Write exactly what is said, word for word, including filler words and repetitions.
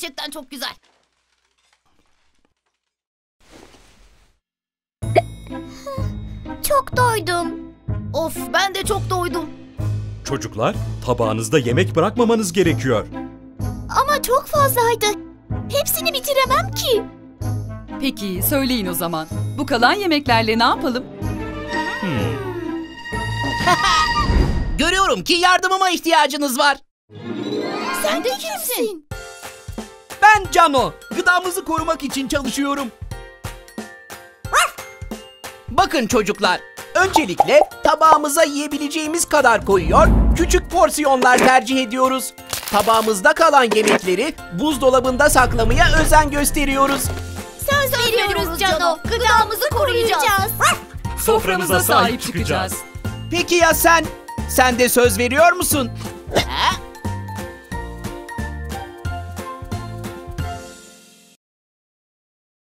Gerçekten çok güzel. Çok doydum. Of, ben de çok doydum. Çocuklar, tabağınızda yemek bırakmamanız gerekiyor. Ama çok fazlaydı. Hepsini bitiremem ki. Peki, söyleyin o zaman. Bu kalan yemeklerle ne yapalım? Hmm. Görüyorum ki yardımıma ihtiyacınız var. Sen de kimsin? Ben Cano. Gıdamızı korumak için çalışıyorum. Bakın çocuklar. Öncelikle tabağımıza yiyebileceğimiz kadar koyuyor, küçük porsiyonlar tercih ediyoruz. Tabağımızda kalan yemekleri buzdolabında saklamaya özen gösteriyoruz. Söz, Söz veriyoruz Cano, gıdamızı koruyacağız. koruyacağız. Soframıza sahip çıkacağız. Peki ya sen? Sen de söz veriyor musun?